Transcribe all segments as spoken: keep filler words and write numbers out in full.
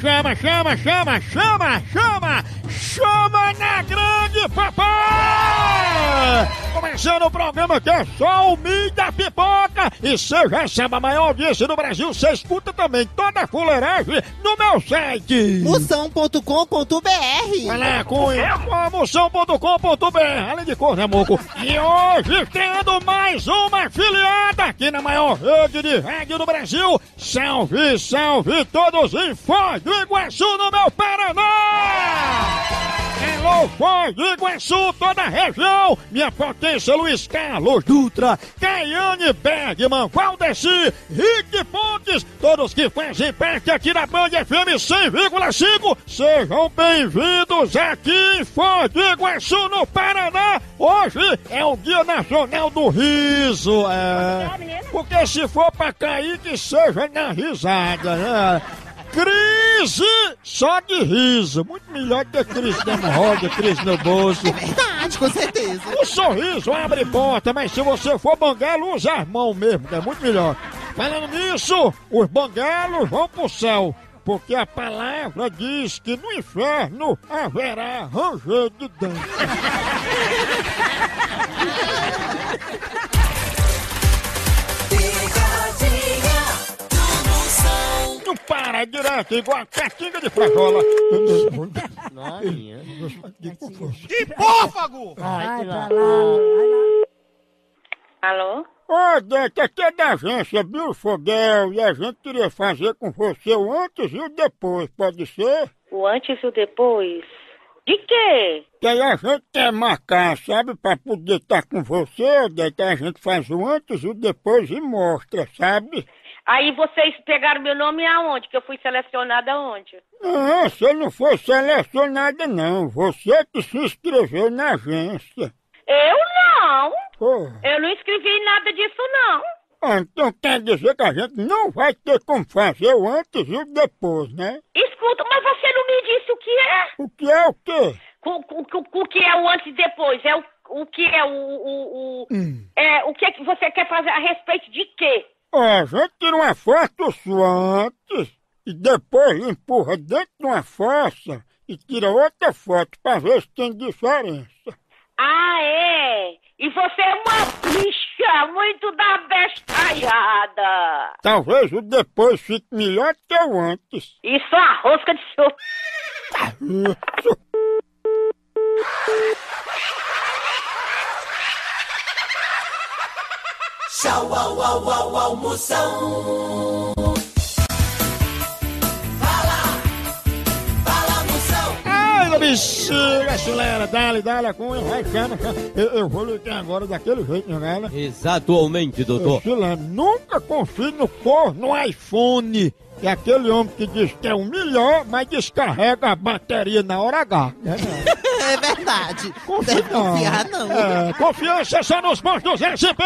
chama, chama, chama, chama, chama, chama na grande, papai! Começando o programa que é só o milho da pipoca, e você já sabe, a maior audiência do Brasil, você escuta também toda a fuleiragem no meu site. mução ponto com ponto b r. Vai lá, cunha, mução ponto com ponto b r, além de coisa, moco. E hoje tendo mais uma afiliada aqui na maior rede de rádio do Brasil. Salve, salve todos em Foz do Iguaçu, no meu Paraná! Alô, Foz do Iguaçu, toda a região, minha potência Luiz Carlos Dutra, Caiane Bergman, Valdeci, Rick Pontes, todos que fazem parte aqui da Band F M cem vírgula cinco, sejam bem-vindos aqui em Foz do Iguaçu, no Paraná. Hoje é o Dia Nacional do Riso, é... porque se for pra cair, que seja na risada, né? Crise só de riso. Muito melhor que a crise da hemorroida, crise no bolso. É verdade, com certeza. O sorriso abre porta, mas se você for banguelo, usa as mãos mesmo, que é muito melhor. Falando nisso, os banguelos vão pro céu, porque a palavra diz que no inferno haverá ranger de dente. Para direto, igual a catinga de frajola. Que pôfago! Alô? Ô, Dente, aqui é da agência Bilfoguel e a gente queria fazer com você o antes e o depois, pode ser? O antes e o depois? De quê? Que aí a gente quer marcar, sabe? Pra poder estar com você, Dente, a gente faz o antes e o depois e mostra, sabe? Aí vocês pegaram meu nome aonde? Que eu fui selecionada aonde? Não, você não foi selecionada não. Você que se inscreveu na agência. Eu não! Oh. Eu não inscrevi nada disso não. Ah, então quer dizer que a gente não vai ter como fazer o antes e o depois, né? Escuta, mas você não me disse o que é? O que é o quê? O que é o antes e depois? É o, o que é o... o, o hum. É o que você quer fazer a respeito de quê? Ó, a gente tira uma foto sua antes e depois empurra dentro de uma fossa e tira outra foto pra ver se tem diferença. Ah, é? E você é uma bicha muito da bestalhada. Talvez o depois fique melhor que o antes. Isso é a rosca de seu... Tchau, au, au, au, au, Mução. Fala, fala, Mução. Ai, bexiga, chulera, dá-lhe, dá-lhe a cunha, vai, chama, chama. Eu, eu vou ligar agora daquele jeito, né, galera? Exatamente, doutor. Chulera, nunca confie no corno no iPhone. É aquele homem que diz que é o melhor, mas descarrega a bateria na hora H. É verdade. É verdade. Confia, deve confiar, não. não. É, confiança só nos Postos S P!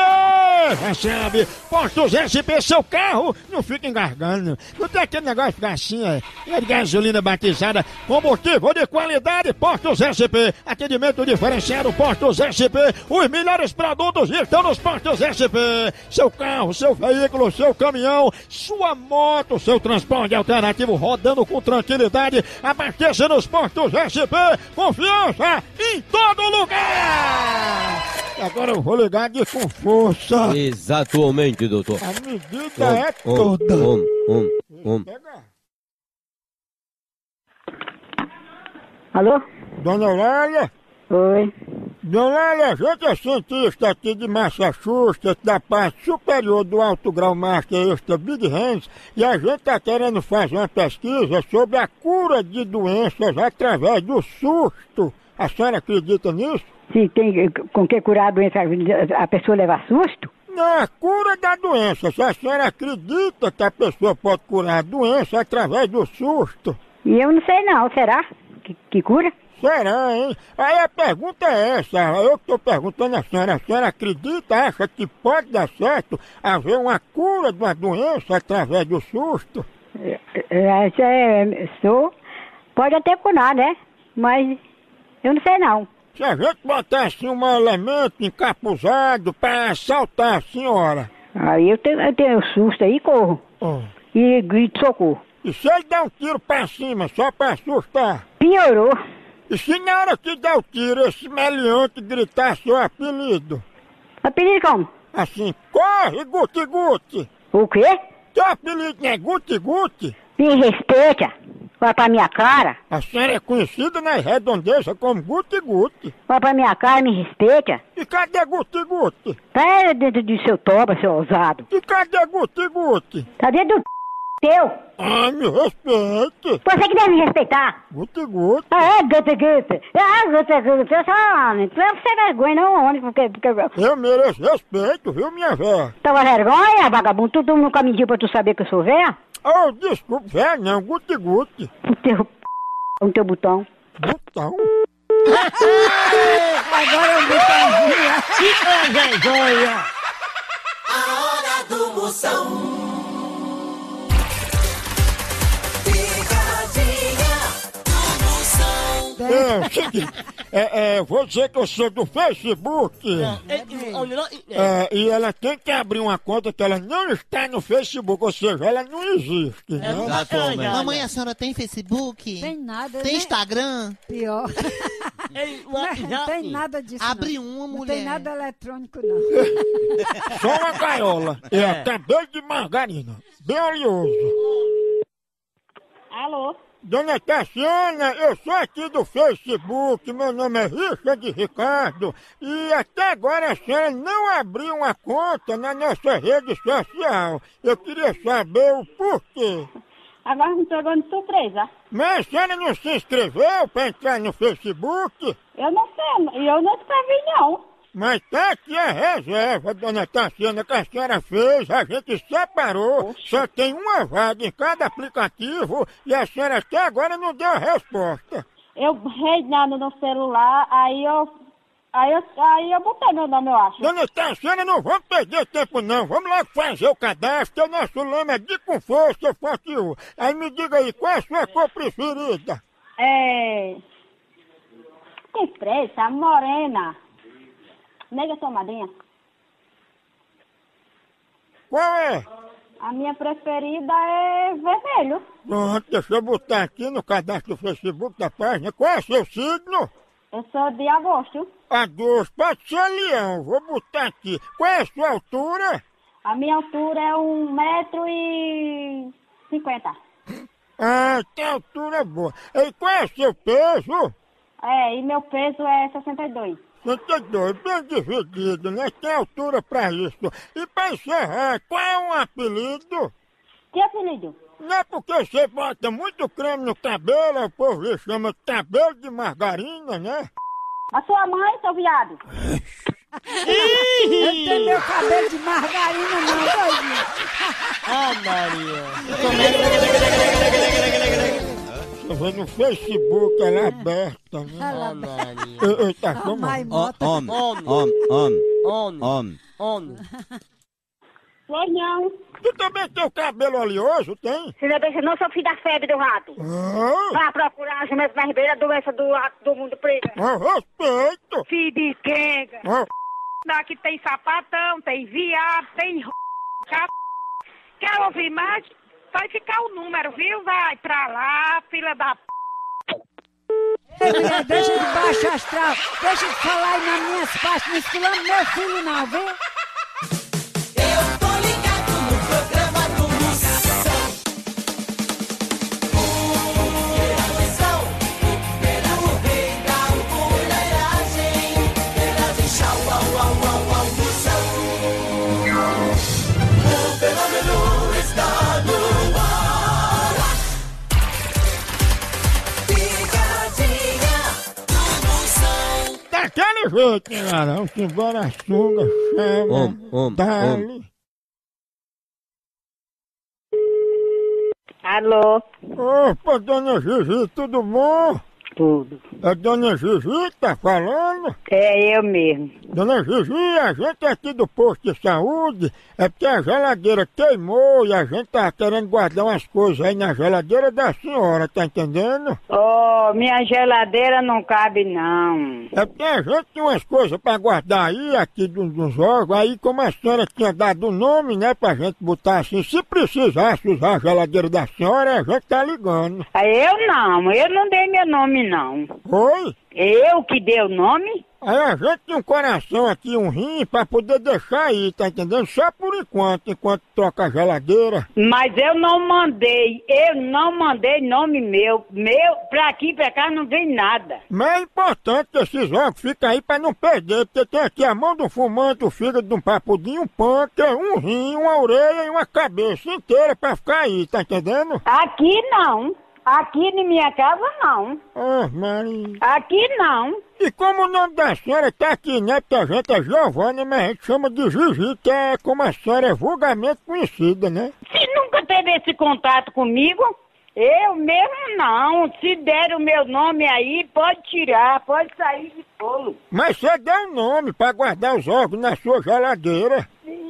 Recebe! Postos S P, seu carro não fica engargando. Não tem aquele negócio de ficar assim, é. É de gasolina batizada, combustível de qualidade, Postos S P. Atendimento diferenciado, Postos S P. Os melhores produtos estão nos Postos S P. Seu carro, seu veículo, seu caminhão, sua moto, seu transporte alternativo rodando com tranquilidade. Abasteça nos Postos S P. Confiança em todo lugar! Agora eu vou ligar de com força. Exatamente, doutor. A medida um, é toda. Um, um, um. Alô? Dona Eulália? Oi. Dona Eulália, a gente é cientista aqui de Massachusetts, da parte superior do alto grau master extra Big Hands, e a gente está querendo fazer uma pesquisa sobre a cura de doenças através do susto. A senhora acredita nisso? Se tem com que curar a doença, a pessoa leva susto? Não, a cura da doença. Se a senhora acredita que a pessoa pode curar a doença através do susto? E eu não sei não, será que, que cura? Será, hein? Aí a pergunta é essa, eu que estou perguntando a senhora, a senhora acredita, acha que pode dar certo haver uma cura de uma doença através do susto? Essa é, sou, pode até curar, né? Mas eu não sei não. Se a gente botar assim um elemento encapuzado para assaltar a senhora? Aí eu tenho, eu tenho susto aí, corro. Oh. E grito socorro. E se ele der um tiro pra cima, só pra assustar? Piorou. E se na hora que der o tiro, esse meliante gritar seu apelido? Apelido como? Assim, corre, guti-guti. O quê? Seu apelido não é guti-guti? Me respeita. Olha pra minha cara. A senhora é conhecida nas redondezas como guti-guti. Olha pra minha cara, me respeita. E cadê guti-guti? Tá dentro do seu toba, seu ousado. E cadê guti-guti? Tá dentro do... teu. Ah, me respeite. Você que deve me respeitar. Guti-guti. Ah, é, guti-guti. Ah, guti-guti. Eu sou homem. Não é você vergonha, não, homem. Porque, porque... eu mereço respeito, viu, minha véia? Tava vergonha, vagabundo? Tu, tu nunca me deu pra tu saber que eu sou véia? Oh, desculpa, véia não. Guti-guti. O teu p... o teu botão. Botão? Agora eu botãozinho. É vergonha. A hora do Mução. É, seguinte, é, é, vou dizer que eu sou do Facebook. É, é, é, e ela tem que abrir uma conta que ela não está no Facebook, ou seja, ela não existe. É, não? Tá bom, né? Mamãe, a senhora tem Facebook? Tem nada. Tem Instagram? Pior. Não tem nada disso. Abre uma, mulher. Não tem nada eletrônico, não. Só uma gaiola. É, é cabelo de margarina. Bem oleoso. Alô? Dona Tassiana, eu sou aqui do Facebook, meu nome é Richard Ricardo, e até agora a senhora não abriu uma conta na nossa rede social. Eu queria saber o porquê. Agora me pegou de surpresa. Mas a senhora não se inscreveu para entrar no Facebook? Eu não sei, e eu não escrevi não. Mas tá aqui a reserva, dona Tassiana, que a senhora fez, a gente separou. Oxi. Só tem uma vaga em cada aplicativo e a senhora até agora não deu a resposta. Eu reinando no celular, aí eu, aí eu, aí eu botei meu nome, eu acho. Dona Tassiana, não vamos perder tempo não, vamos logo fazer o cadastro, o nosso lema é de com força, forte. Aí me diga aí, qual é a sua cor preferida? É... que preta, morena. Nega tomadinha. Qual é? A minha preferida é vermelho. Pronto, deixa eu botar aqui no cadastro do Facebook da página. Qual é o seu signo? Eu sou de agosto. Agosto, pode ser leão. Vou botar aqui. Qual é a sua altura? A minha altura é um metro e cinquenta. Ah, que altura boa. E qual é o seu peso? É, e meu peso é sessenta e dois. sessenta e dois, bem dividido, né? Tem altura pra isso. E pra encerrar, qual é um apelido? Que apelido? Não é porque você bota muito creme no cabelo, o povo lhe chama de cabelo de margarina, né? A sua mãe, seu viado? Eu tenho meu cabelo de margarina, não, doidinho. Ah, Maria. Eu vou no Facebook, ela é aberta, né? Ela é aberta. Homem, homem, homem, homem, homem. Pois não. Tu também tem o cabelo oleoso, tem? Se não é não, sou filho da febre do rato. Ah. Vai procurar a jumenta mais beira, a doença do rato do mundo preto. Ah, respeito. Filho de quenga. Ah. Daqui tem sapatão, tem viado, tem r... Quer ouvir mais? Vai ficar o número, viu? Vai pra lá, filha da p... Ei, mulher, deixa de baixo astral. Deixa de falar aí nas minhas partes. Não esculando meu filho não, viu? Eu tô ligado no programa do Mução. Pura atenção. Pera o rei da mulheragem. Pera deixar o au au au au Mução. O fenômeno está no... Daquele jeito, hein, Arão? Que embora a sunga chama, om, om, dale. Om. Alô? Opa, dona Gigi, tudo bom? tudo. A dona Gigi tá falando? É, eu mesmo. Dona Gigi, a gente aqui do posto de saúde é porque a geladeira queimou e a gente tá querendo guardar umas coisas aí na geladeira da senhora, tá entendendo? Oh, minha geladeira não cabe não. É porque a gente tem umas coisas pra guardar aí, aqui dos, dos órgãos, aí como a senhora tinha dado o nome, né, pra gente botar assim, se precisasse usar a geladeira da senhora, a gente tá ligando. Eu não, eu não dei meu nome não. Oi? Eu que dei o nome? Aí a gente tem um coração aqui, um rim, pra poder deixar aí, tá entendendo? Só por enquanto, enquanto troca a geladeira. Mas eu não mandei, eu não mandei nome meu. Meu, pra aqui e pra cá não vem nada. Mas é importante que esses órgãos fiquem aí pra não perder, porque tem aqui a mão do fumante, o fígado de um papudinho, um pâncreas, um rim, uma orelha e uma cabeça inteira pra ficar aí, tá entendendo? Aqui não. Aqui na minha casa, não. Ah, Maria. Aqui, não. E como o nome da senhora tá aqui, né? Porque a gente é Giovana, mas a gente chama de Gigi, que é como a senhora é vulgarmente conhecida, né? Se nunca teve esse contato comigo, eu mesmo não. Se der o meu nome aí, pode tirar, pode sair de bolo. Mas você deu um nome pra guardar os órgãos na sua geladeira.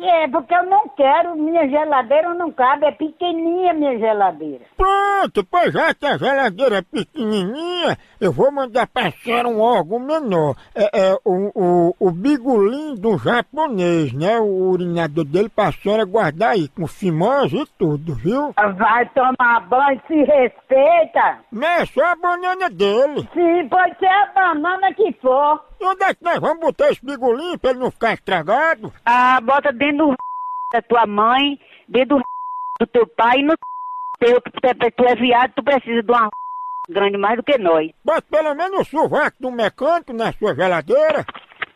É, porque eu não quero, minha geladeira não cabe, é pequenininha minha geladeira. Pronto, pois já que a geladeira é pequenininha, eu vou mandar pra senhora um órgão menor. É, é o, o, o bigolim do japonês, né? O urinador dele pra senhora guardar aí, com fimose e tudo, viu? Vai tomar banho, se respeita. Não é só a banana dele. Sim, pode ser a banana que for. Onde é que nós vamos botar esse bigolim pra ele não ficar estragado? Ah, bota dentro do c... da tua mãe, dentro do c... do teu pai e no c... teu, porque tu é viado, tu precisa de uma c... grande mais do que nós. Bota pelo menos o sovaco do mecânico na sua geladeira.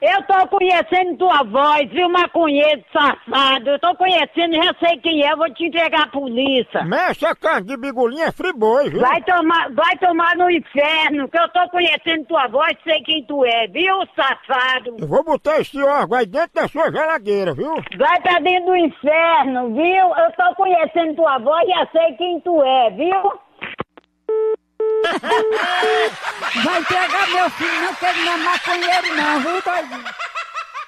Eu tô conhecendo tua voz, viu, maconheiro safado? Eu tô conhecendo, já sei quem é, vou te entregar à polícia. Mas essa carne de bigolinha é Friboi, viu? Vai tomar, vai tomar no inferno, que eu tô conhecendo tua voz, sei quem tu é, viu, safado? Eu vou botar esse órgão aí dentro da sua geladeira, viu? Vai pra dentro do inferno, viu? Eu tô conhecendo tua voz, já sei quem tu é, viu? Vai pegar meu filho, não tem nem maconheiro não, viu, tadinho?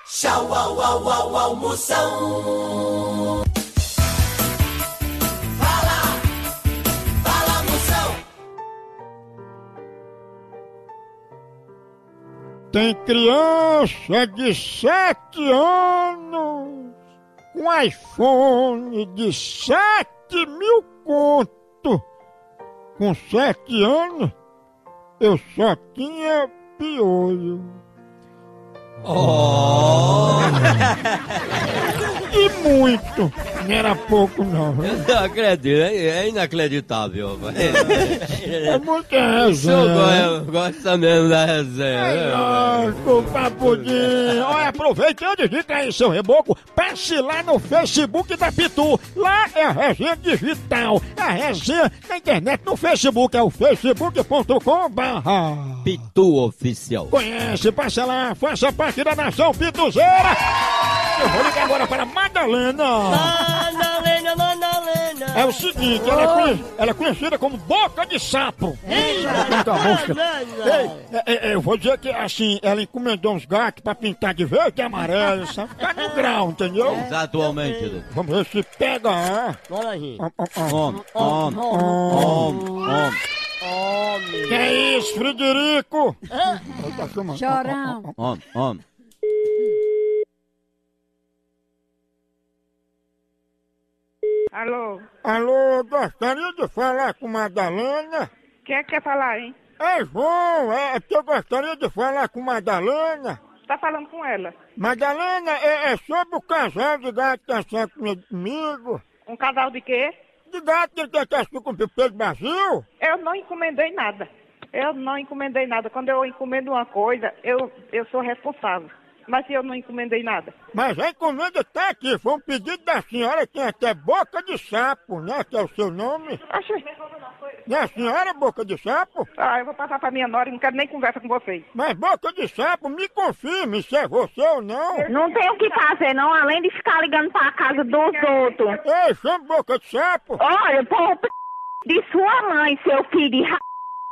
Tchau, au, au, au, au, Mução. Fala, fala, Mução. Tem criança de sete anos com iPhone de sete mil conto. Com sete anos, eu só tinha piolho. Oh. E muito! Não era pouco, não. Eu não acredito, é inacreditável. É, é muita resenha. Eu gosto mesmo da resenha. É lógico, papudinho. Olha, aproveita antes de cair seu reboco, passe lá no Facebook da Pitu. Lá é a resenha digital. A resenha na internet, no Facebook, é o facebook ponto com barra Pitu Oficial. Conhece, passa lá, faça parte da nação pituzeira. Eu vou ligar agora para Madalena. Madalena, Madalena. É o seguinte, ela é, conhe... ela é conhecida como Boca de Sapo. Ei, Ei, eu vou dizer que assim, ela encomendou uns gatos pra pintar de verde e amarelo, sabe? Ficar no grau, entendeu? Exatamente. Vamos ver se pega, ah. Bora aí. Homem, homem, homem. Que é isso, Frederico? Chorão. Homem, homem. Alô? Alô, gostaria de falar com Madalena? Quem é que quer falar, hein? É João, é que eu gostaria de falar com Madalena. Você tá falando com ela? Madalena, é, é sobre o casal de gato que está sendo comigo. Um casal de quê? De gato que está sendo com o Pedro Brasil. Eu não encomendei nada. Eu não encomendei nada. Quando eu encomendo uma coisa, eu, eu sou responsável. Mas eu não encomendei nada. Mas a encomenda tá aqui, foi um pedido da senhora, tem até Boca de Sapo, né? Que é o seu nome. Oxi. E a senhora, Boca de Sapo? Ah, eu vou passar pra minha nora e não quero nem conversa com vocês. Mas Boca de Sapo, me confirme se é você ou não. Não tenho o que fazer não, além de ficar ligando pra casa dos outros. Ei, chama Boca de Sapo. Olha, porra, p... de sua mãe, seu filho de r...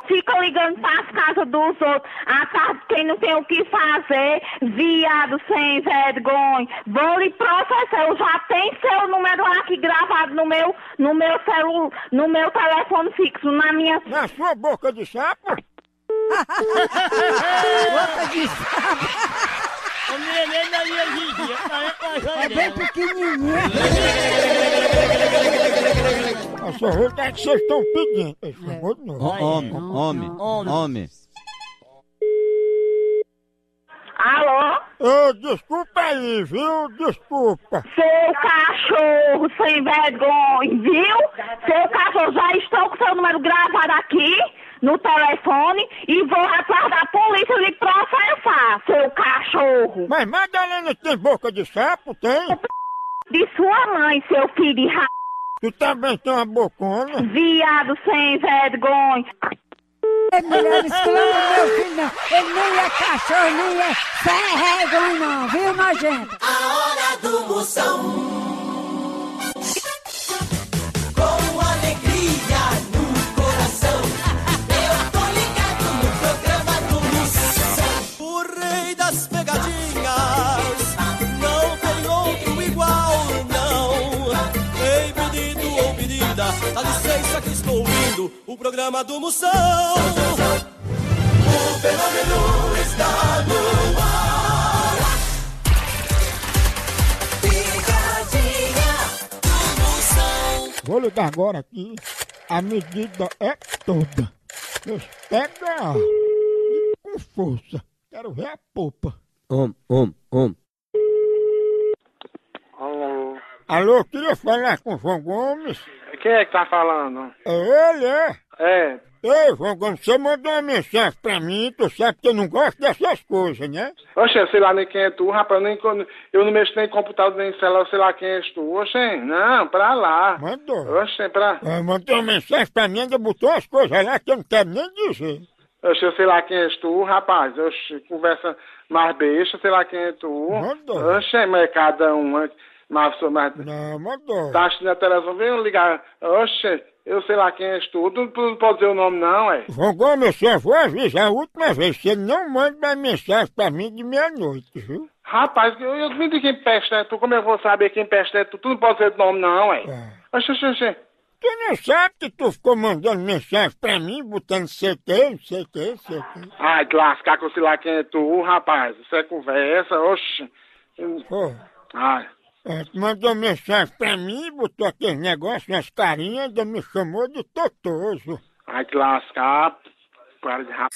Fica ligando para as casas dos outros. A casa de quem não tem o que fazer, viado sem vergonha. Vou lhe processar. Eu já tenho seu número aqui gravado no meu, no meu celular, no meu telefone fixo, na minha... Na sua boca de sapo? Boca de sapo? É bem pequenininho. A sorvete é que vocês estão pedindo. Homem, homem, homem. Alô? Ô, desculpa aí, viu? Desculpa. Seu cachorro sem vergonha, viu? Seu cachorro, já estou com seu número gravado aqui no telefone e vou atrás da polícia lhe processar, seu cachorro. Mas Madalena tem boca de sapo, tem? De sua mãe, seu filho de ra... Tu também tem uma bocona? Viado sem vergonha. É melhor esconder meu filho, não. Ele nem é cachorro, nem é sem vergonha, não, viu, nojento? A hora do Mução. Dá licença que estou ouvindo o programa do Mução. O fenômeno está no ar. Picadinha do Mução. Vou ligar agora aqui. A medida é toda. Pega com força. Quero ver a popa. Om, om, om. Alô. Alô, queria falar com o João Gomes. Quem é que tá falando? É ele, é? É. Ei, João Gomes, você mandou uma mensagem pra mim, tu sabe que eu não gosto dessas coisas, né? Oxê, sei lá nem quem é tu, rapaz, nem, eu não mexo nem em computador, nem em celular, sei lá quem és tu. Oxê, não, pra lá. Mandou. Oxê, pra... É, mandou uma mensagem pra mim, ainda botou as coisas lá que eu não quero nem dizer. Oxê, sei lá quem és tu, rapaz, oxê, conversa mais besta, sei lá quem é tu. Mandou. Oxê, mas cada um... Mas, mas... Não, mandou. Tá achando a televisão, vem ligar. Oxe, eu sei lá quem és tu. Tu não pode dizer o nome, não, é? João Gomes, eu vou avisar a última vez. Você não manda mais mensagem pra mim de meia-noite, viu? Rapaz, eu, eu me digo quem peste é tu. Como eu vou saber quem peste é tu? Tu não pode dizer o nome, não, é? É. Oxe, oxe, oxe. Tu não sabe que tu ficou mandando mensagem pra mim, botando C T, C T, C T. Ai, de lascar com sei lá quem é tu, rapaz. Isso é conversa, oxe. Pô. Ai. É, mandou mensagem pra mim, botou aquele negócio nas carinhas, ainda me chamou de totoso. Ai, que lascar, para de rap,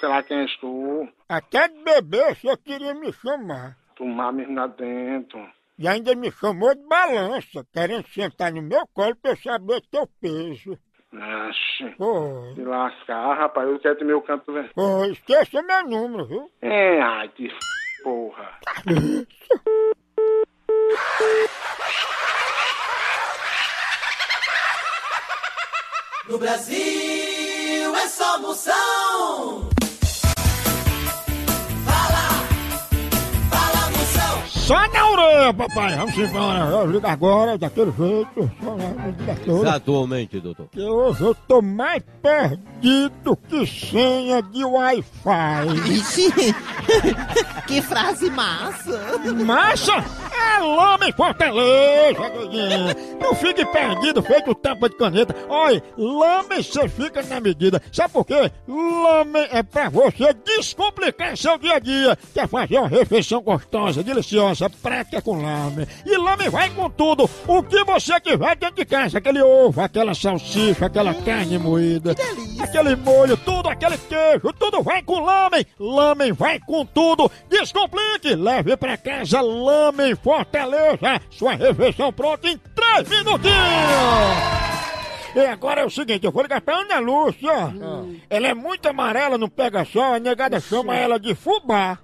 sei lá quem és tu. Até de bebê, só queria me chamar. Tomar mesmo lá dentro. E ainda me chamou de balança, querendo sentar no meu colo pra eu saber teu peso. Oxi, oh. Se lascar, rapaz, eu quero ter meu canto velho. Oh, esqueça meu número, viu? É, ai, que f... porra. No Brasil é só Mução. Fala, fala Mução. Só na orelha, papai. Vamos embora. Liga agora, daquele jeito. Só na... Exatamente, doutor. Que hoje eu tô mais perdido que senha de Wi-Fi. Que frase massa. Massa? Lame, Fortaleza, doidinho. Não fique perdido, feito tampa de caneta. Olha, Lame, você fica na medida. Sabe por quê? Lame é pra você descomplicar seu dia a dia. Quer fazer uma refeição gostosa, deliciosa, prática com Lame. E Lame vai com tudo. O que você tiver dentro de casa, aquele ovo, aquela salsicha, aquela carne moída, aquele molho, tudo, aquele queijo, tudo vai com Lame. Lame vai com tudo. Descomplique, leve pra casa Lame, Fortaleza. Fortaleza, sua refeição pronta em três minutinhos! E agora é o seguinte, eu vou ligar pra Ana Lúcia. Hum. Ela é muito amarela, não pega sol, a negada Oxê. Chama ela de fubá.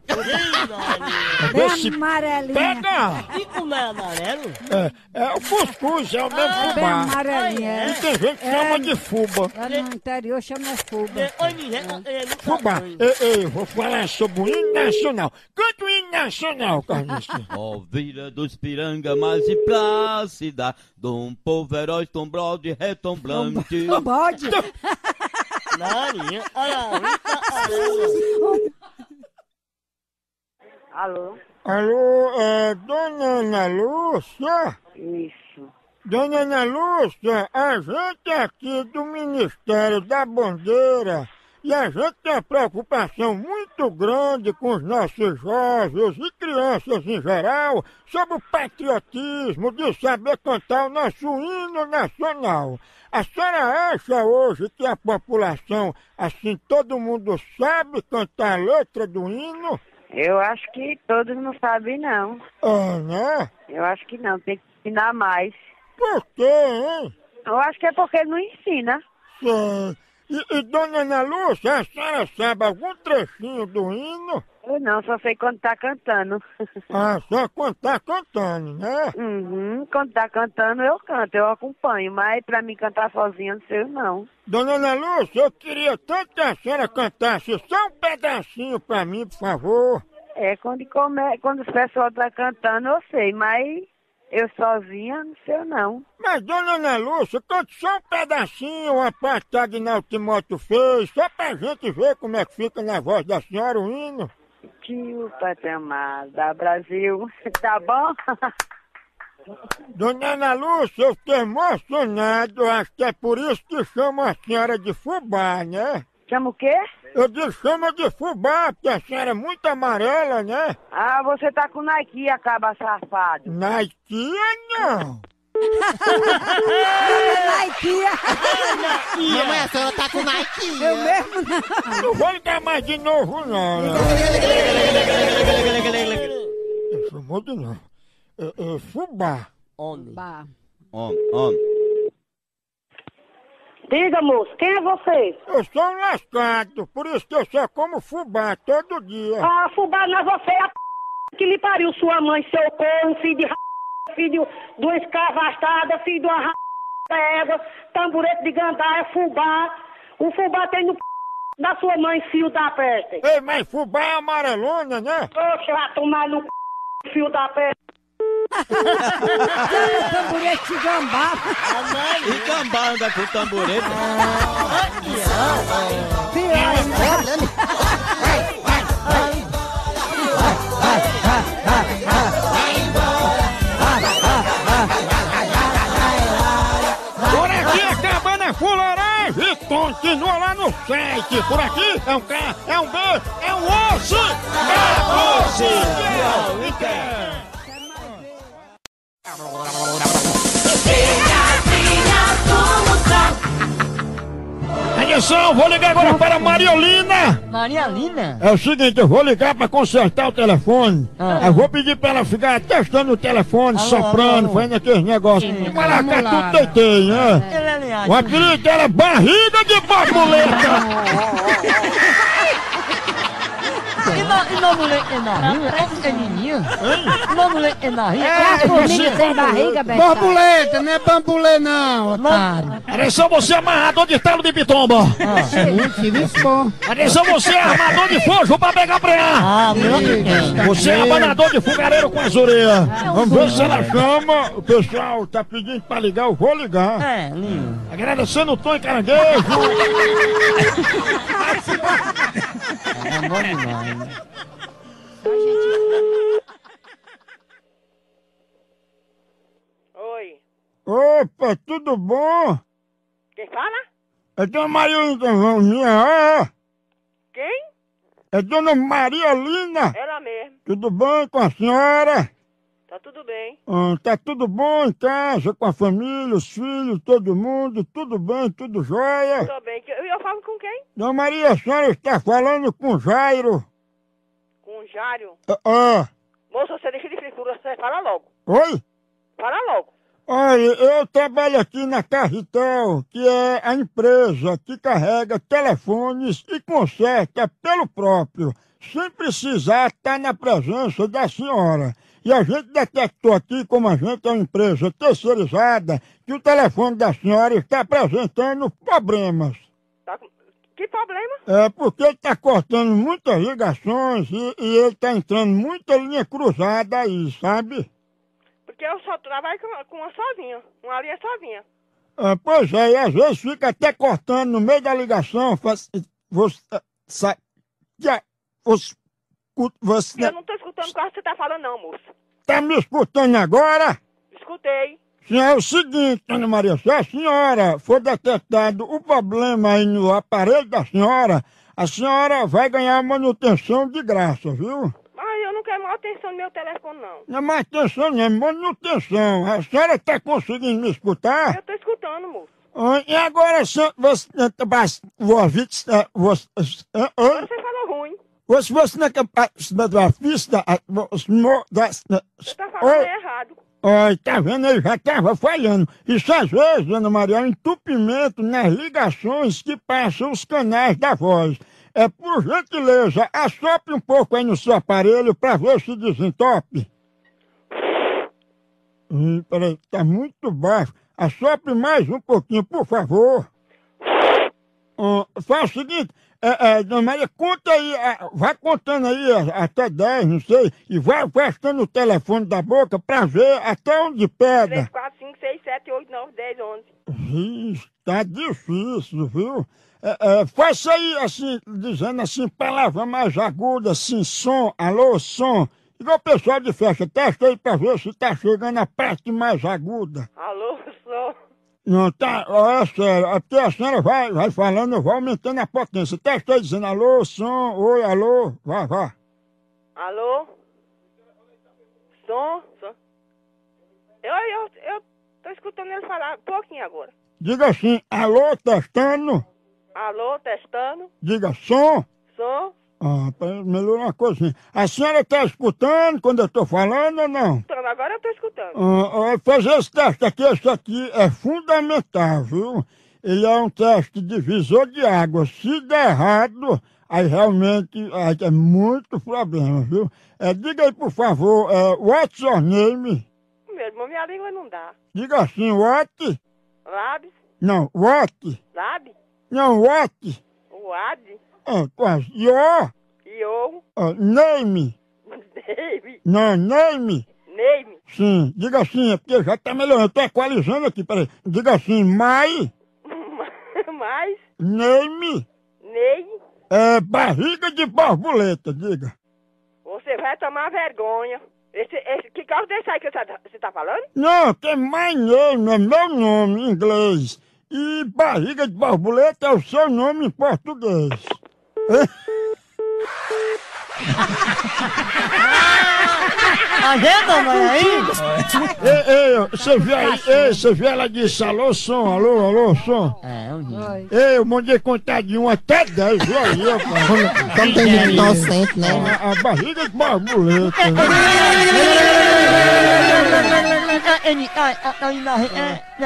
Esse pega! E como é amarelo? É, é o cuscuz, é o mesmo ah, fubá. Amarelinha. É. E tem gente que é. Chama de fuba. Lá no interior chama fuba. É. É. Fubá, eu, eu vou falar sobre o hino nacional. Canta o hino nacional, Carlinhos. Ó, vira dos piranga, mas de plácida, de um povo herói, tombrode, retombrante. Tombrode? Alô? Alô, é Dona Ana Lúcia? Isso. Dona Ana Lúcia, a gente é aqui do Ministério da Bandeira e a gente tem uma preocupação muito grande com os nossos jovens e crianças em geral sobre o patriotismo de saber cantar o nosso hino nacional. A senhora acha hoje que a população, assim, todo mundo sabe cantar a letra do hino? Eu acho que todos não sabem, não. Ah, né? Eu acho que não, tem que ensinar mais. Por quê, hein? Eu acho que é porque não ensina. Sim. E, e Dona Ana Lúcia, a senhora sabe algum trechinho do hino? Eu não, só sei quando tá cantando. Ah, só quando tá cantando, né? Uhum, quando tá cantando eu canto, eu acompanho, mas pra mim cantar sozinha não sei não. Dona Ana Lúcia, eu queria tanto que a senhora cantasse só um pedacinho pra mim, por favor. É, quando, come... quando o pessoal tá cantando eu sei, mas eu sozinha não sei não. Mas Dona Ana Lúcia, canta só um pedacinho, a parte que Agnaldo Timóteo fez, só pra gente ver como é que fica na voz da senhora o hino. Tio Patamar da Brasil, tá bom? Dona Ana Lúcia, eu tô emocionado, acho que é por isso que chamam a senhora de fubá, né? Chama o quê? Eu digo chama de fubá, porque a senhora é muito amarela, né? Ah, você tá com Nike, acaba safado. Nike não! Nike! Mamãe, a senhora tá com Nike! Eu mesmo não! Não vou ligar mais de novo, não! Chamou de novo. Fubá. Homem. Homem, homem. Diga, moço, quem é você? Eu sou um lascado, por isso que eu só como fubá todo dia. Ah, fubá não é você, é a p... que lhe pariu sua mãe, seu corno, filho de r... filho de uma escravastada, filho de uma r... égua, tamburete de gandá, é fubá. O fubá tem no p... da sua mãe, fio da peste. Ei, mas fubá é amarelona, né? Oxe, vai tomar no p... fio da peste. Tamburete de gambá. E gambá anda com tamburete. Por aqui acabando a fuleiragem e continua lá no site. Por aqui é um K, é um B, é um osso. É osso. Atenção, vou ligar agora para Mariolina. Mariolina? É o seguinte, eu vou ligar para consertar o telefone. Ah. Eu vou pedir para ela ficar testando o telefone, alô, soprando, alô, fazendo aqueles negócios. Sim, maracatu teitei, né? É. O apelido era barriga de borboleta. E não moleque é narrinho? É pequenininho? Não moleque é narrinho? É, você tem barriga, Beto? Borboleta, não é bambulê não, otário. Atenção você, amarrador de talo de pitomba. Atenção você, armador de fogo pra pegar preá. Ah, meu Deus. Você é abanador de fogareiro com as orelhas. Vamos ver se ela chama. O pessoal tá pedindo pra ligar, eu vou ligar. É, lindo. Agradecendo o Tom e Caranguejo. É bom demais, né? Oi. Opa, tudo bom? Quem fala? É Dona Mariolina. Quem? É Dona Mariolina. Ela mesmo. Tudo bem com a senhora? Tá tudo bem. Ah, tá tudo bom em casa, com a família, os filhos, todo mundo, tudo bem, tudo jóia? Tô bem. E eu, eu falo com quem? Dona Maria, a senhora está falando com o Jairo. Com o Jairo? Ah. ah. Moça, você deixa de frescura, você fala logo. Oi? Fala logo. Olha, eu trabalho aqui na Carital, que é a empresa que carrega telefones e conserta pelo próprio, sem precisar estar na presença da senhora. E a gente detectou aqui, como a gente é uma empresa terceirizada, que o telefone da senhora está apresentando problemas. Tá com... Que problema? É porque ele está cortando muitas ligações e, e ele está entrando muita linha cruzada aí, sabe? Porque eu só trabalho com uma sozinha, uma linha sozinha. Ah, pois é, e às vezes fica até cortando no meio da ligação. Faz, você, sai, já, você, você, eu não tô escutando o que você tá falando não, moço. Tá me escutando agora? Escutei. Sim, é o seguinte, Ana Maria, se a senhora for detectado o problema aí no aparelho da senhora, a senhora vai ganhar manutenção de graça, viu? Mas eu não quero manutenção no meu telefone, não. Não é manutenção, não é manutenção. A senhora tá conseguindo me escutar? Eu tô escutando, moço. Ah, e agora, você... Você, você, você falou ruim. Você, você não é capaz da pista... Você tá falando errado. Olha, tá vendo? Ele já tava falhando. Isso às vezes, Ana Maria, é um entupimento nas ligações que passam os canais da voz. É, por gentileza, assopre um pouco aí no seu aparelho pra ver se desentope. Hum, peraí, tá muito baixo. Assopre mais um pouquinho, por favor. Hum, faz o seguinte... É, é, Dona Maria, conta aí, vai contando aí até dez, não sei, e vai afastando o telefone da boca pra ver até onde pega. três, quatro, cinco, seis, sete, oito, nove, dez, onze. Ixi, tá difícil, viu? É, é, faça aí, assim, dizendo assim, palavra mais aguda, assim, som, alô, som. Igual o pessoal de festa, testa aí pra ver se tá chegando a parte mais aguda. Alô, som. Não, tá, ó, é sério, é porque a senhora vai, vai falando, vai aumentando a potência. Até estou dizendo alô, som, oi, alô, vá, vá. Alô? Som, som. Eu, eu, eu tô escutando ele falar um pouquinho agora. Diga assim, alô, testando. Alô, testando. Diga som. Som. Ah, melhorou uma coisinha. A senhora tá escutando quando eu tô falando ou não? Agora eu tô escutando. Ah, ah, fazer esse teste aqui, esse aqui é fundamental, viu? Ele é um teste divisor de água. Se der errado, aí realmente aí é muito problema, viu? É, diga aí, por favor, é, what's your name? Meu irmão, minha língua não dá. Diga assim, what? Lab. Não, what? Lab. Não, what? What? Ah, quase. Yo. Yo. Ah, name. Name. Não, name. Name. Sim. Diga assim, é porque já tá melhorando. Tô equalizando aqui, peraí. Diga assim, my. Mais. Name. Name. É barriga de borboleta, diga. Você vai tomar vergonha. Esse, esse, que carro desse aí que você tá, você tá falando? Não, tem my name, é meu nome em inglês. E barriga de borboleta é o seu nome em português. Agenda, mano, aí? Ei, ei, você viu aí? Ei, você viu? Ela disse alô, som, alô, alô, som. É, eu vi. Ei, eu mandei contar de um até dez, viu aí, rapaz? Como tem gente inocente, né? A, a barriga de borboleta.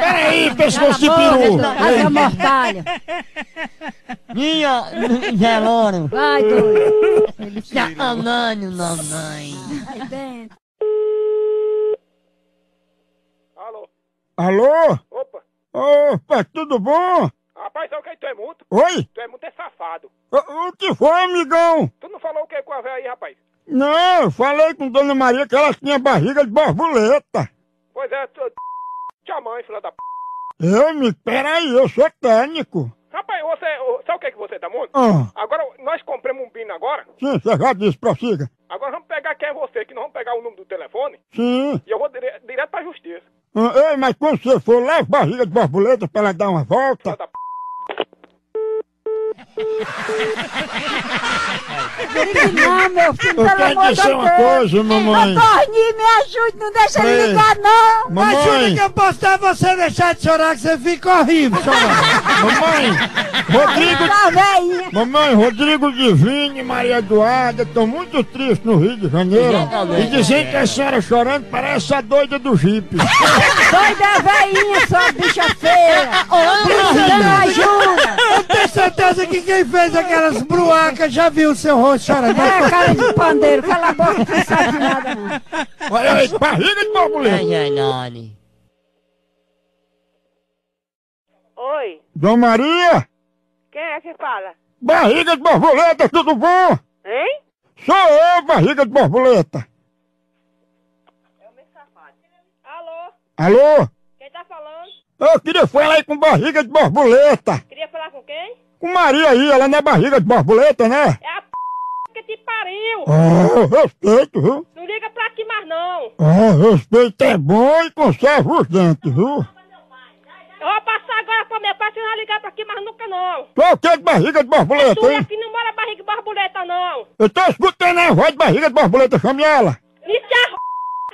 Peraí, pescoço de peru. Olha a mortalha. Minha, Geloro. Vai, doido. Ele tá falando, mamãe. Vai dentro. Alô? Alô? Opa. Opa, tudo bom? Rapaz, sabe o que tu é muito? Oi? Tu é muito é safado. O, o que foi, amigão? Tu não falou o que com a véia aí, rapaz? Não, eu falei com Dona Maria que ela tinha barriga de borboleta. Pois é, tu... Tia mãe, filha da p... Eu, me... peraí, eu sou técnico. Rapaz, você... Sabe o que é que você tá muito? Ah. Agora, nós compramos um pino agora. Sim, você já disse, prossiga. Agora vamos pegar quem é você, que nós vamos pegar o número do telefone. Sim. E eu vou dire... direto pra justiça. Ah, ei, mas quando você for lá, barriga de borboleta, pra ela dar uma volta... Filha da p... Não, meu filho, pelo amor de Deus. Eu quero dizer uma coisa, mamãe. Torninho, me ajude, não deixa ele ligar, não. Mamãe. Ajuda que eu posso dar você deixar de chorar, que você fica horrível, mamãe, Rodrigo... Mamãe, Rodrigo Divino e Maria Eduarda estão muito tristes no Rio de Janeiro. E dizem que a senhora chorando parece a doida do jipe. Doida veinha, só bicha feia. Não ajuda. Eu tenho certeza que quem fez aquelas bruacas já viu o seu rosto chorando. É a cara de pandeiro, cala a boca, não sabe nada não. Olha aí, barriga de borboleta. Oi. Dona Maria? Quem é que fala? Barriga de borboleta, tudo bom? Hein? Sou eu, barriga de borboleta. É o meu safado. Alô? Alô? Quem tá falando? Eu queria falar aí com barriga de borboleta. Queria falar com quem? Com Maria aí, ela não é barriga de borboleta, né? É a p... que te pariu. Ah, respeito, viu? Não liga pra aqui mais não. Ah, respeito é bom e conserva os dentes, viu? Eu vou passar agora pra minha pai, você não vai ligar pra aqui mais nunca não. Tu é o que de barriga de borboleta, tu, hein? Tu aqui não mora barriga de borboleta, não. Eu tô escutando a voz de barriga de borboleta, chame ela. Isso é a r...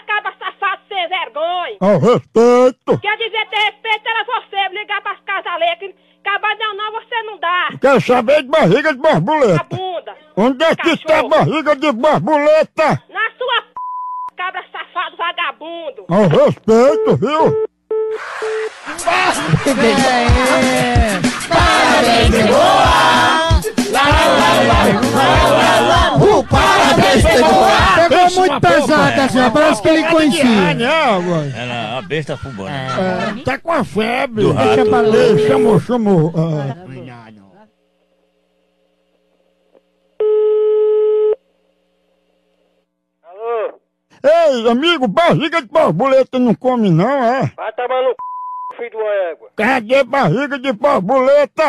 acaba safado sem vergonha. Ao respeito. Quer dizer, ter respeito era você, ligar pras casalecas. Acabar não, não, você não dá. Eu quero saber de barriga de borboleta. A bunda. Onde é que está a barriga de borboleta? Na sua p... cabra safado, vagabundo. Ao respeito, viu? Parabéns de boa! Lá, lá, lá, lá, lá, parabéns de boa! Pegou muito pesada, senhor, parece que ele conhecia. Ela, a besta fubana. Tá com a febre. Deixa pra ler, chamou, chamou. Ei, amigo, barriga de borboleta não come não, é? Vai tomar no c... filho de uma égua. Cadê barriga de borboleta?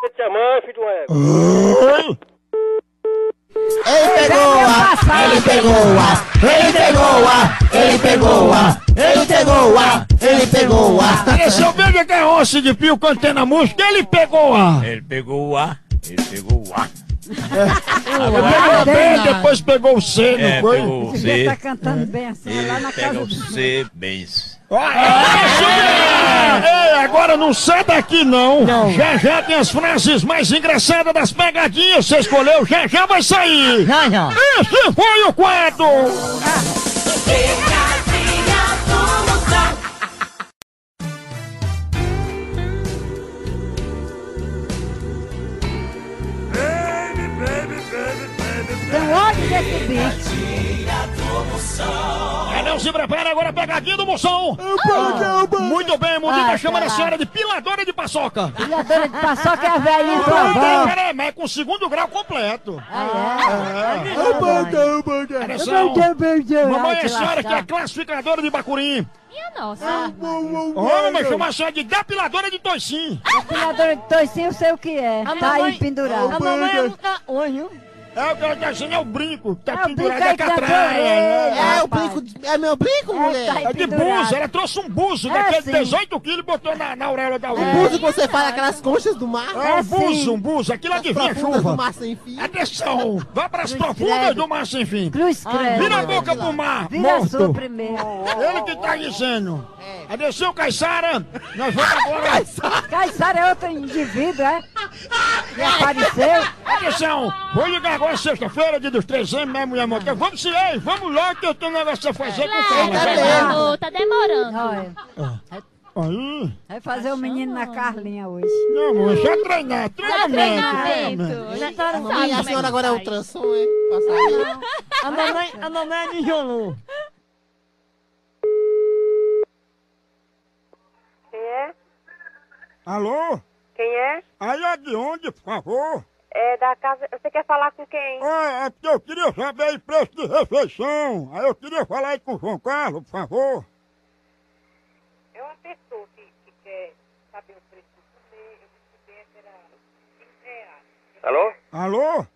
Você te chama, filho de uma égua. Oi? Ele pegou a, ele pegou a, ele pegou a, ele pegou a, ele pegou a, ele pegou a. Esse é o mesmo que é onça de pio quando tem na música, ele pegou a. Ele pegou a, ele pegou a. Pegou bem, depois pegou o C, não foi? Pegou o C. Tá cantando bem assim, lá na casa do... Pegou o C, bens. Ei, agora não sai daqui não. Já já tem as frases mais engraçadas das pegadinhas, você escolheu, já já vai sair. Já já. Esse foi o quadro. É, não se prepara agora, pegadinha do Mução. Ah. Muito bem, Mundinho tá chamando a senhora de piladora de paçoca. Piladora de paçoca é a velhinha do avó. Mas é com segundo grau completo. Ah, é? É. Mamãe, a senhora que é classificadora de bacurim. Minha nossa. Ô, mas chama a senhora de depiladora de toicinho. Depiladora de toicinho, eu sei o que é. Tá aí pendurado. A mamãe não tá hoje. É o que eu tô achando, é o brinco, tá é pendurado da catraia. É, é, é o brinco, é meu brinco, é, mulher? Tá é de buzo, ela trouxe um buzo é daquele de dezoito quilos e botou na, na orelha da orelha. É. O buzo que você faz aquelas conchas do mar? É, é um buzo, um buzo, aquilo é de vinha chuva. Do mar sem fim. Atenção, vá pras Cruz profundas credo. Do mar sem fim. Cruz credo. Vira a boca pro mar, vira morto. Primeiro. Ele que tá dizendo. É. Atenção, Caiçara, nós vamos agora. Caiçara é outro indivíduo, é? Que apareceu. Atenção, vou ligar agora. Agora sexta-feira, dia dos três anos, né, mulher morta? Vamos se ei, vamos logo que eu tenho um negócio a fazer com o cara. Tá demorando. Aí. Vai fazer o menino na Carlinha hoje. Não, amor, já treinar, treinamento. A senhora agora é ultrassom, hein? A mamãe, a mamãe me enjolou. Quem é? Alô? Quem é? Aí é de onde, por favor? É, da casa... Você quer falar com quem? Ah, é porque eu queria saber aí preço de refeição. Aí eu queria falar aí com o João Carlos, por favor. É uma pessoa que, que quer saber o preço do comer. Eu disse que era cinco reais. Alô? Alô?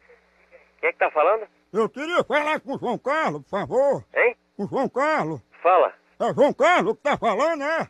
Quem é que tá falando? Eu queria falar com o João Carlos, por favor. Hein? Com o João Carlos. Fala. É o João Carlos que tá falando, é?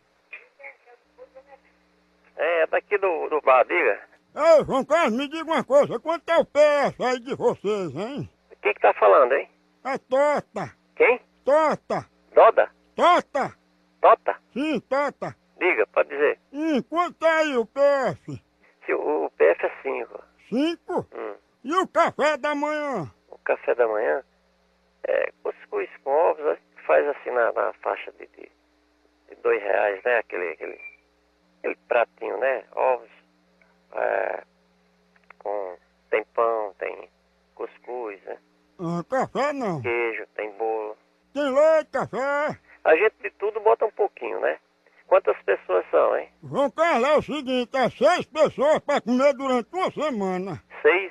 É, é daqui do, do bar, diga. Ei, João Carlos, me diga uma coisa, quanto é o preço aí de vocês, hein? Quem que tá falando, hein? É Tota. Quem? Tota. Doda? Tota. Tota? Sim, Tota. Diga, pode dizer. Hum, quanto é aí o P F? Se, o, o P F é cinco. Cinco? Hum. E o café da manhã? O café da manhã? É, cuscuz com ovos, a gente faz assim na, na faixa de, de, de dois reais, né? Aquele, aquele, aquele pratinho, né? Ovos. É, com, tem pão, tem cuscuz, né? Ah, café não. Queijo, tem bolo. Tem leite, café. A gente de tudo bota um pouquinho, né? Quantas pessoas são, hein? João Carlos, é o seguinte, é seis pessoas pra comer durante uma semana. Seis?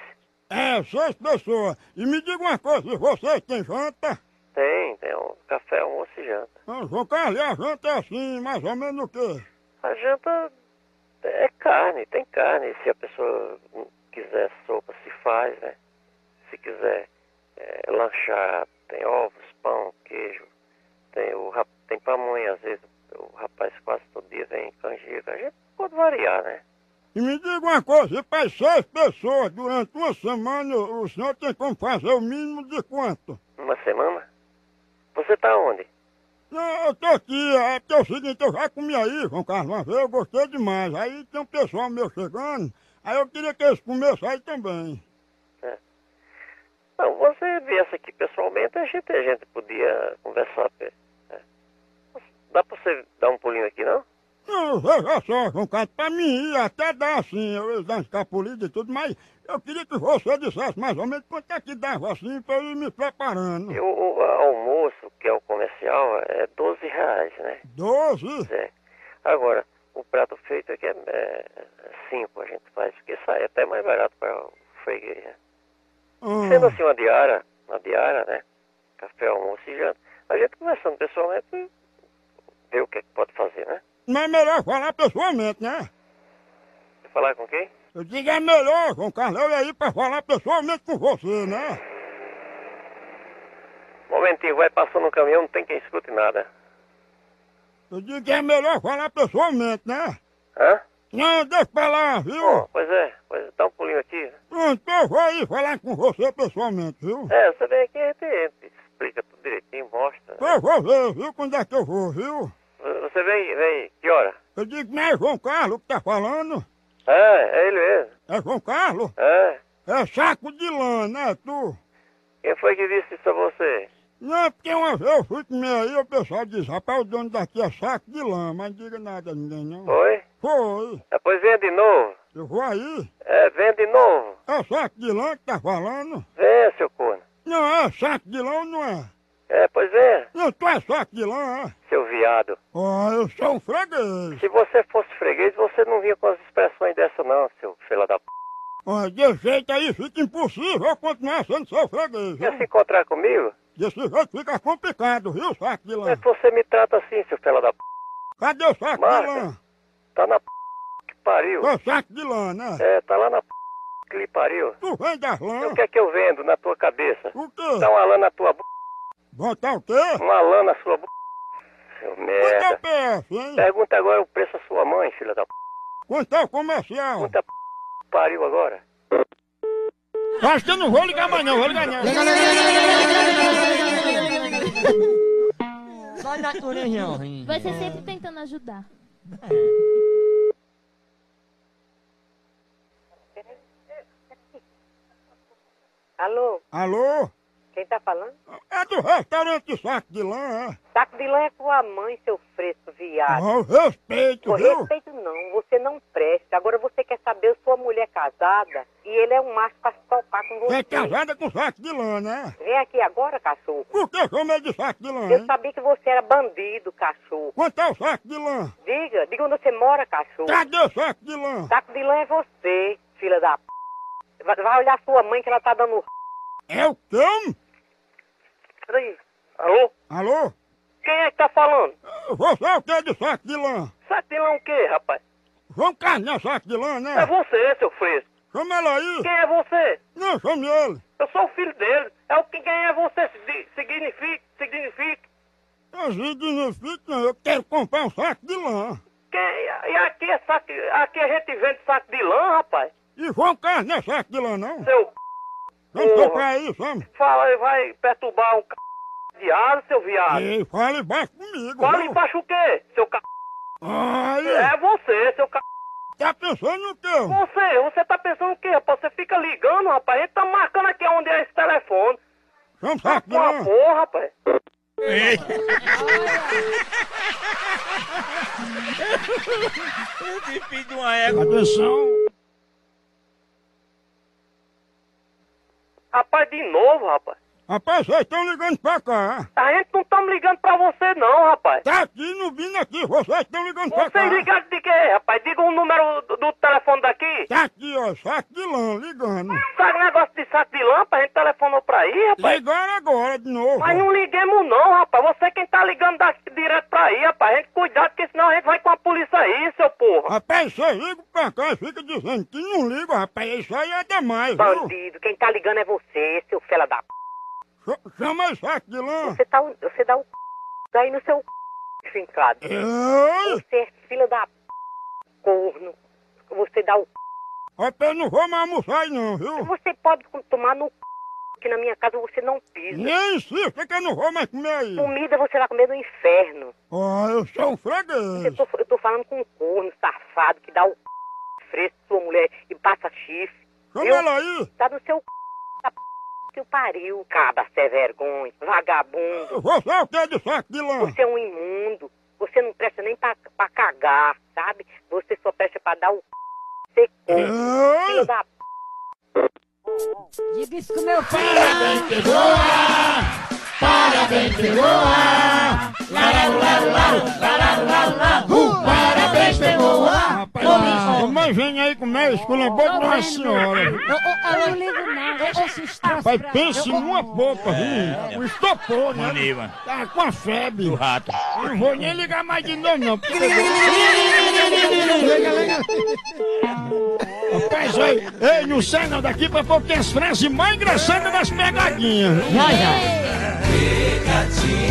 É, seis pessoas. E me diga uma coisa, vocês têm janta? Tem, tem um café, almoço e janta. Ah, João Carlos, a janta é assim, mais ou menos o quê? A janta é carne, tem carne. Se a pessoa quiser sopa, se faz, né? Se quiser é, lanchar, tem ovos, pão, queijo. Tem, o, tem pamonha, às vezes o rapaz quase todo dia vem canjica. A gente pode variar, né? E me diga uma coisa, para seis pessoas durante uma semana, o senhor tem como fazer o mínimo de quanto? Uma semana? Você tá onde? Não, eu tô aqui, é porque é o seguinte, eu já comi aí, João Carlos, uma vez, eu gostei demais. Aí tem um pessoal meu chegando, aí eu queria que eles comessem aí também. É. Não, você viesse aqui pessoalmente, a gente, a gente podia conversar. É. Dá pra você dar um pulinho aqui, não? Não, veja só, João Carlos, pra mim ir até dá assim, eu dar escapulida e tudo, mas eu queria que você dissesse mais ou menos quanto é que dava assim pra eu ir me preparando. Eu, o almoço, que é o comercial, é doze reais, né? doze? É. Agora, o prato feito aqui é cinco, é, a gente faz, porque sai até mais barato para o freguês, né? Hum. Sendo assim uma diária, uma diária, né? Café, almoço e janta, a gente conversando pessoalmente, vê o que pode fazer, né? Mas é melhor falar pessoalmente, né? Falar com quem? Eu digo é melhor, João Carlos, eu ir pra falar pessoalmente com você, né? Momentinho, vai passando um caminhão, não tem quem escute nada. Eu digo que é melhor falar pessoalmente, né? Hã? Não, deixa pra lá, viu? Oh, pois é, pois é, dá um pulinho aqui. Pronto, eu vou ir falar com você pessoalmente, viu? É, você vem aqui, a gente explica tudo direitinho, mostra. Eu vou ver, viu, quando é que eu vou, viu? Você vem, vem, que hora? Eu digo, não é João Carlos que tá falando? É, é ele mesmo. É João Carlos? É. É saco de lã, né, tu? Quem foi que disse isso a você? Não, porque uma vez eu fui comer aí, o pessoal disse, rapaz, o dono daqui é saco de lã, mas não diga nada a ninguém, não. Foi? Foi. É, pois vem de novo. Eu vou aí. É, vem de novo. É saco de lã que tá falando? Vem, seu corno. Não, é saco de lã não é? É, pois é. Não, tu é saco de lã, é? Seu viado. Ah, eu sou um freguês. Se você fosse freguês, você não vinha com as expressões dessa não, seu filho da p... Ah, de jeito aí fica impossível eu continuar sendo seu freguês. Quer se encontrar comigo? Desse jeito fica complicado, viu, saco de lã? Mas você me trata assim, seu filho da p... Cadê o saco Marca? De lã? Tá na p... que pariu. É saco de lã, né? É, tá lá na p... que lhe pariu. Tu vende as lã? O que é que eu vendo na tua cabeça? O quê? Dá uma lã na tua b... Botar o quê? Uma lã na sua b... Seu merda. Quanto é o preço, hein? Pergunta agora o preço da sua mãe, filha da p... Quanto é o comercial? Quanto é p... pariu agora? Acho que eu não vou ligar mais não, vou ligar não. Liga, liga, liga, liga, liga, liga. Só natureza. Vai ser sempre tentando ajudar. Alô? Alô? Quem tá falando? É do restaurante Saco de Lã, é? Saco de Lã é com a mãe, seu fresco viado. Não, respeito, viu? Não, respeito não, você não presta. Agora você quer saber, eu sou uma mulher casada e ele é um macho pra se topar com você. É casada com Saco de Lã, né? Vem aqui agora, cachorro. Por que chama ele de Saco de Lã? Eu sabia que você era bandido, cachorro. Quanto é o Saco de Lã? Diga, diga onde você mora, cachorro. Cadê o Saco de Lã? Saco de Lã é você, filha da p... Vai olhar sua mãe que ela tá dando... É o cão? Peraí. Alô? Alô? Quem é que tá falando? Você é o que de saco de lã? Saco de lã o quê, rapaz? João Carlos, saco de lã, né? É você, seu fresco. Chama ela aí. Quem é você? Não, chame ele. Eu sou o filho dele. É o que quem é você significa, significa. Eu significa não, eu quero comprar um saco de lã. Quem, e aqui, é saco, aqui a gente vende saco de lã, rapaz. E João Carlos não é saco de lã, não? Seu... Vamos tocar aí, vamos. Fala, vai perturbar um c... viado, seu viado. Ei, fala embaixo comigo. Fala embaixo o quê, seu c... Ai. É você, seu c... Tá pensando no quê? Você, você tá pensando o quê, rapaz? Você fica ligando, rapaz. A gente tá marcando aqui onde é esse telefone. Vamos tá com a porra, rapaz. Ei. Que filho de uma égua. Atenção. Rapaz, de novo, rapaz. Rapaz, vocês estão ligando pra cá. A gente não estamos ligando pra você não, rapaz. Tá aqui, no Bino aqui, vocês estão ligando vocês pra cá. Vocês ligaram de quê, rapaz? Diga o número do, do telefone daqui. Tá aqui, ó, saco de lã, ligando. Sabe o negócio de saco de lã, rapaz? A gente telefonou pra aí, rapaz. Ligaram agora de novo. Mas não liguemos não, rapaz. Você quem tá ligando daqui, direto pra aí, rapaz. A gente cuidado, porque senão a gente vai com a polícia aí, seu porra. Rapaz, você liga pra cá e fica dizendo que não liga, rapaz. Isso aí é demais, viu? Bandido, quem tá ligando é você, seu fela da p... Chama isso aqui de lã. Você, tá, você dá o c... daí no seu c... fincado. Você é filha da p... corno. Você dá o c... Rapaz, eu não vou mais almoçar aí não, viu? Você pode tomar no c... que na minha casa você não pisa. Nem insista que eu não vou mais comer aí. Comida você vai comer no inferno. Ah, eu sou um freguês. Eu tô, eu tô falando com um corno safado que dá o c... fresco sua mulher e passa chifre. Chama ela aí. Tá no seu c... da p... que o pariu, caba sem vergonha, vagabundo. Você é o que de saco de lã? Você é um imundo, você não presta nem pra, pra cagar, sabe? Você só presta pra dar o c... filho da p... Diga isso com meu pai. Parabéns que voa, parabéns que voa, larau, larau, larau, larau, larau, parabéns que voa. Mas vem aí com mais esculambou com a senhora. Eu, eu, eu, eu não ligo não, deixa esses troços. Mas pense numa boca, viu? Estopou, né? Tá com a febre. O rato. Não vou nem ligar mais de novo não. Rapaz, ei, ei, não sai não daqui pra pôr que as frases mais engraçadas das pegadinhas. Vai, vai.